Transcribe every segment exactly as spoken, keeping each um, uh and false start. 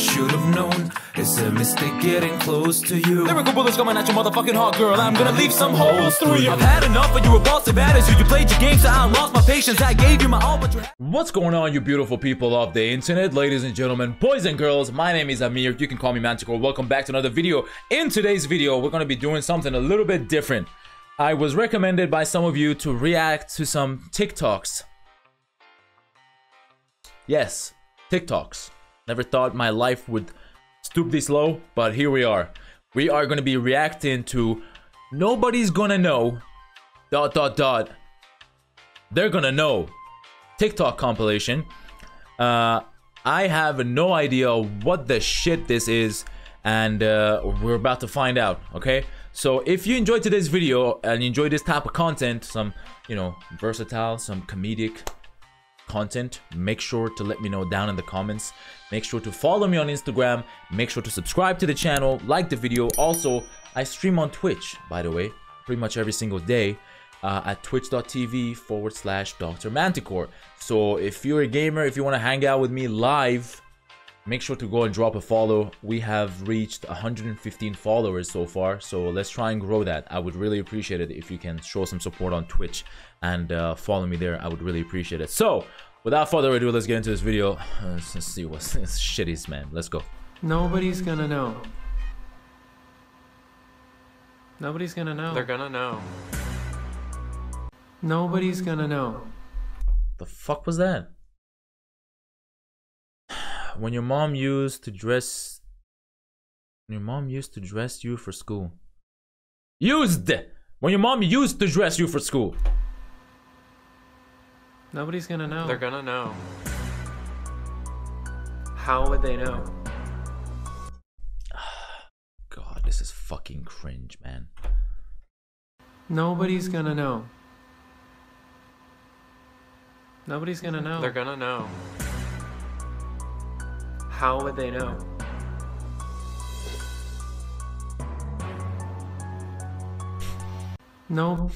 Should have known it's a mistake getting close to you. Lyrical bullets coming at your motherfucking heart, girl. I'm gonna leave some holes through you. I've had enough, but you were boss of attitude. You played your game, so I lost my patience. I gave you my all, but you had. What's going on, you beautiful people of the internet, ladies and gentlemen, boys and girls? My name is Amir. You can call me MantiKore. Welcome back to another video. In today's video, we're gonna be doing something a little bit different. I was recommended by some of you to react to some TikToks. Yes, TikToks. Never thought my life would stoop this low, but here we are. We are going to be reacting to nobody's going to know, dot, dot, dot, they're going to know, TikTok compilation. Uh, I have no idea what the shit this is, and uh, we're about to find out, okay? So if you enjoyed today's video and you enjoyed this type of content, some, you know, versatile, some comedic content, make sure to let me know down in the comments. Make sure to follow me on Instagram. Make sure to subscribe to the channel, like the video. Also, I stream on Twitch, by the way, pretty much every single day uh, at twitch dot t v forward slash Doctor MantiKore. So if you're a gamer, if you want to hang out with me live, make sure to go and drop a follow. We have reached one hundred fifteen followers so far, so let's try and grow that. I would really appreciate it if you can show some support on Twitch and uh, follow me there. I would really appreciate it. So, without further ado, let's get into this video. Let's, let's see what this shit is, man. Let's go. Nobody's gonna know. Nobody's gonna know. They're gonna know. Nobody's gonna know. The fuck was that? When your mom used to dress when your mom used to dress you for school. Used! When your mom used to dress you for school. Nobody's gonna know. They're gonna know. How would they know? God, this is fucking cringe, man. Nobody's gonna know. Nobody's gonna know. They're gonna know. How would they know? No.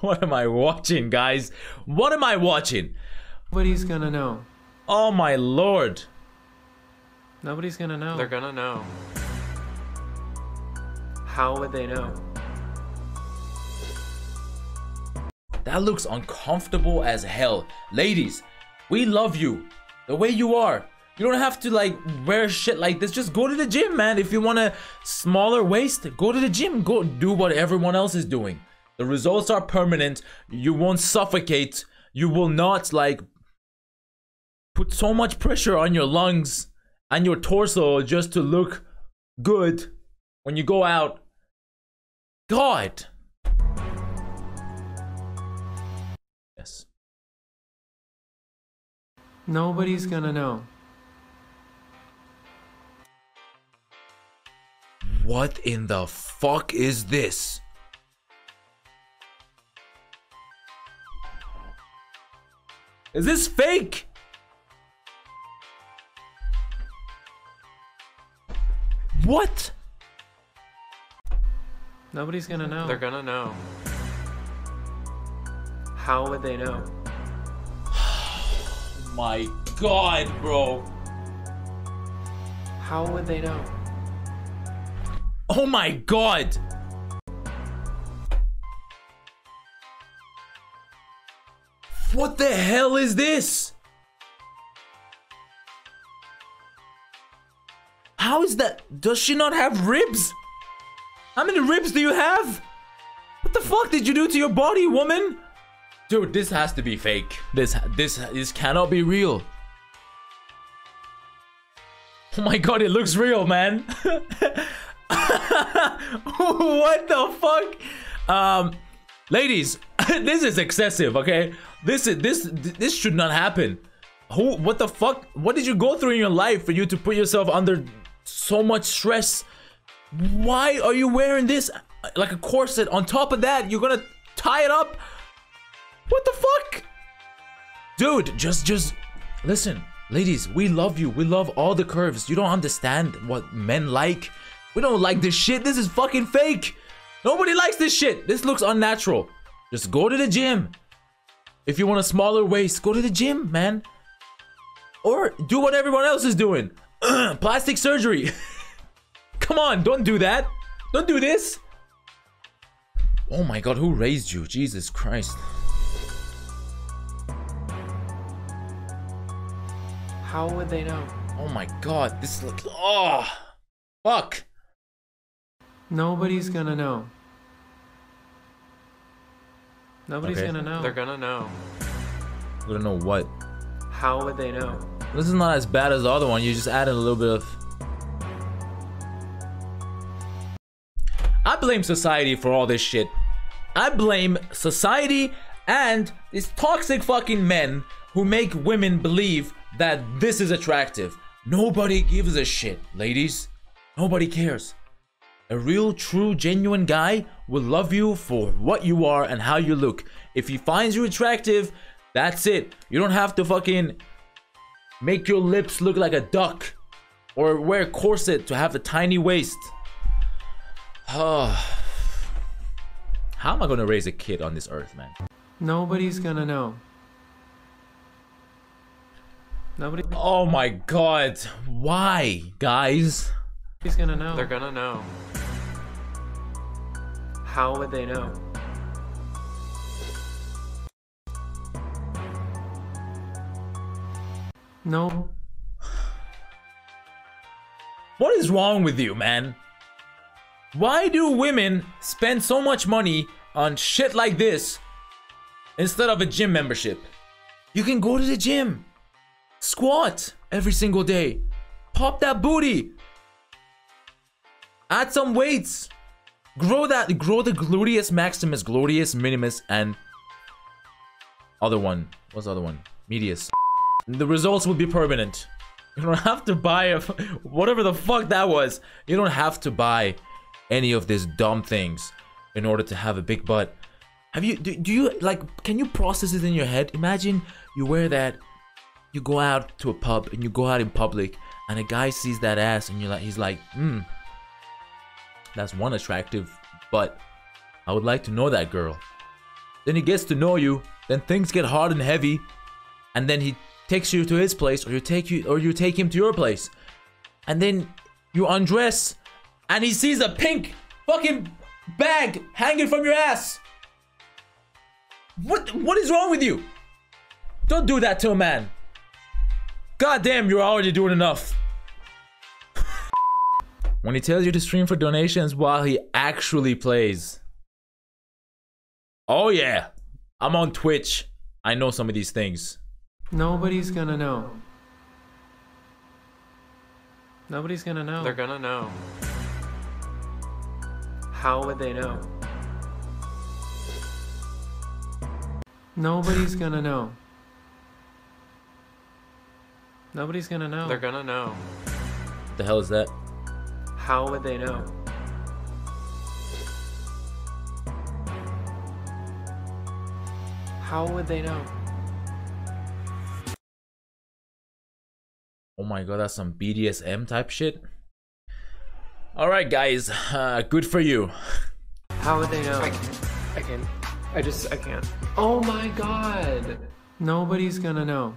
What am I watching, guys? What am I watching? Nobody's gonna know. Oh my lord. Nobody's gonna know. They're gonna know. How would they know? That looks uncomfortable as hell. Ladies, we love you the way you are. You don't have to like wear shit like this. Just go to the gym, man. If you want a smaller waist, go to the gym. Go do what everyone else is doing. The results are permanent. You won't suffocate. You will not like put so much pressure on your lungs and your torso just to look good when you go out. God. Yes. Nobody's gonna know. What in the fuck is this? Is this fake? What? Nobody's gonna know. They're gonna know. How would they know? My God, bro. How would they know? Oh my God. What the hell is this? How is that? Does she not have ribs? How many ribs do you have? What the fuck did you do to your body, woman? Dude, this has to be fake. This, this, this cannot be real. Oh my God, it looks real, man. What the fuck? Um, ladies, this is excessive, okay? This is, this, this should not happen. Who, what the fuck? What did you go through in your life for you to put yourself under so much stress? Why are you wearing this like a corset? On top of that, you're gonna tie it up? What the fuck? Dude, just, just, listen. Ladies, we love you. We love all the curves. You don't understand what men like. We don't like this shit. This is fucking fake. Nobody likes this shit. This looks unnatural. Just go to the gym. If you want a smaller waist, go to the gym, man. Or do what everyone else is doing. Plastic surgery. Come on, don't do that. Don't do this. Oh my god, who raised you? Jesus Christ. How would they know? Oh my god, this looks... Oh! Fuck! Nobody's gonna know. Nobody's okay. gonna know. They're gonna know. They're gonna know what? How would they know? This is not as bad as the other one, you just added a little bit of... I blame society for all this shit. I blame society and these toxic fucking men who make women believe that this is attractive. Nobody gives a shit, ladies. Nobody cares. A real, true, genuine guy will love you for what you are and how you look. If he finds you attractive, that's it. You don't have to fucking make your lips look like a duck or wear a corset to have a tiny waist. Oh, how am I gonna raise a kid on this earth, man? Nobody's gonna know. Nobody. Oh my god, why, guys? He's gonna know. They're gonna know. How would they know? No. What is wrong with you, man? Why do women spend so much money on shit like this instead of a gym membership? You can go to the gym, squat every single day, pop that booty, add some weights, grow that, grow the gluteus maximus, gluteus minimus, and other one. What's the other one? Medius. The results will be permanent. You don't have to buy a, whatever the fuck that was. You don't have to buy any of these dumb things in order to have a big butt. Have you do, do you like, can you process it in your head? Imagine you wear that, you go out to a pub and you go out in public and a guy sees that ass and you're like, he's like, hmm, that's one attractive butt. I would like to know that girl. Then he gets to know you, then things get hard and heavy, and then he takes you to his place, or you take you or you take him to your place, and then you undress. And he sees a pink fucking bag hanging from your ass. What what is wrong with you? Don't do that to a man. God damn, you're already doing enough. When he tells you to stream for donations while he actually plays. Oh yeah, I'm on Twitch. I know some of these things. Nobody's gonna know. Nobody's gonna know. They're gonna know. How would they know? Nobody's gonna know. Nobody's gonna know. They're gonna know. What the hell is that? How would they know? How would they know? Oh my god, that's some B D S M type shit. All right, guys. Uh, good for you. How would they know? I can't. I can't. I just. I can't. Oh my god. Nobody's gonna know.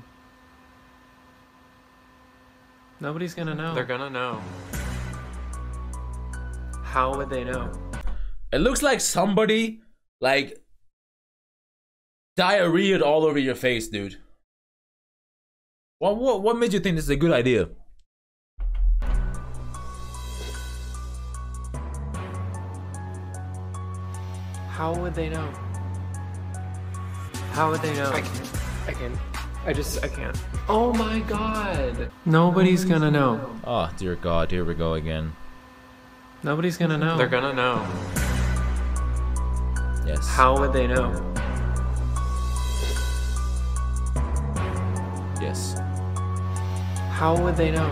Nobody's gonna know. They're gonna know. How would they know? It looks like somebody like diarrheaed all over your face, dude. What? What? What made you think this is a good idea? How would they know? How would they know? I can't. I can't. I just, I can't. Oh my god! Nobody's gonna know. Oh dear god, here we go again. Nobody's gonna know. They're gonna know. Yes. How would they know? Yes. How would they know?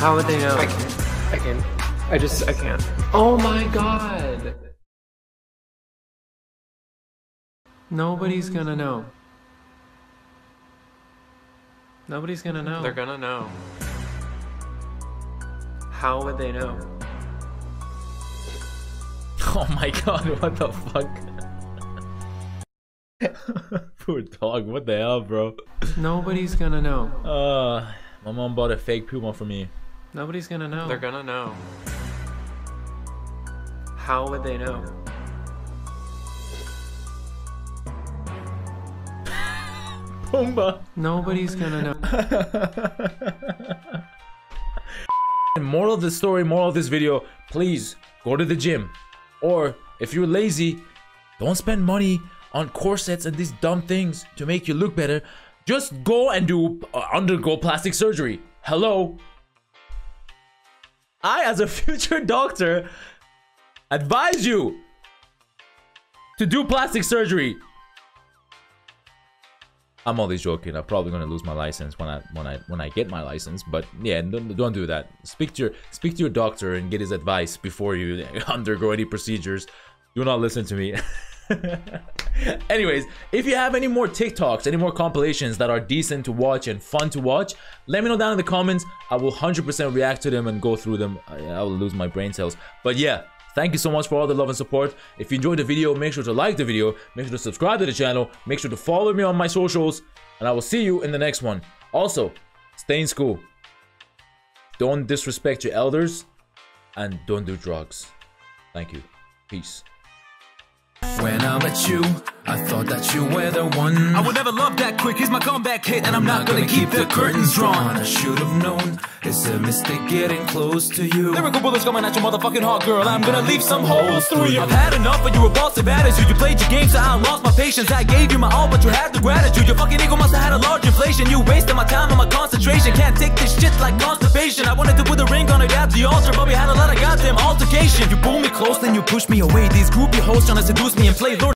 How would they know? I can't. I can't. I just, I can't. Oh my god! Nobody's gonna know. Nobody's gonna know. They're gonna know. How would they know? Oh my god, what the fuck? Poor dog, what the hell, bro? Nobody's gonna know. Uh, my mom bought a fake Puma for me. Nobody's gonna know. They're gonna know. How would they know? Pumba. Nobody's gonna know. And moral of the story, moral of this video, please go to the gym. Or if you're lazy, don't spend money on corsets and these dumb things to make you look better. Just go and do uh, undergo plastic surgery. Hello. I, as a future doctor, advise you to do plastic surgery. I'm only joking. I'm probably gonna lose my license when I when I when I get my license. But yeah, don't, don't do that. Speak to your speak to your doctor and get his advice before you undergo any procedures. Do not listen to me. Anyways, if you have any more TikToks, any more compilations that are decent to watch and fun to watch, let me know down in the comments. I will one hundred percent react to them and go through them. I, I will lose my brain cells. But yeah, thank you so much for all the love and support. If you enjoyed the video, make sure to like the video. Make sure to subscribe to the channel. Make sure to follow me on my socials. And I will see you in the next one. Also, stay in school. Don't disrespect your elders. And don't do drugs. Thank you. Peace. When I met you, I thought that you were the one. I would never love that quick, here's my comeback hit. And I'm not gonna keep the curtains drawn. I should've known, it's a mistake getting close to you. Lyrical bullets coming at your motherfucking heart, girl. I'm gonna leave some holes through you. I've had enough, but you were bossy bad as you. You played your game, so I lost my patience. I gave you my all, but you had the gratitude. Your fucking ego must have had a large inflation. You wasted my time and my concentration. Can't take this shit like constipation. I wanted to put a ring on it at the altar, but we had a lot of goddamn altercation. You pull me close, then you push me away. These groupie hoes trying to seduce me and play Lord